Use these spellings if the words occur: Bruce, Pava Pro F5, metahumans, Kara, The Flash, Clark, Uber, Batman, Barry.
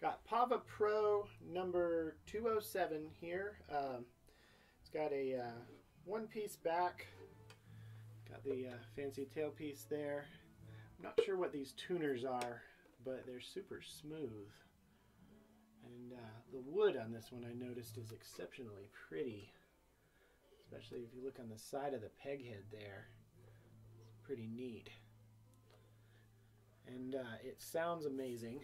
Got Pava Pro number 207 here. It's got a one-piece back. Got the fancy tailpiece there. I'm not sure what these tuners are, but they're super smooth. And the wood on this one I noticed is exceptionally pretty, especially if you look on the side of the peghead there. It's pretty neat. And it sounds amazing.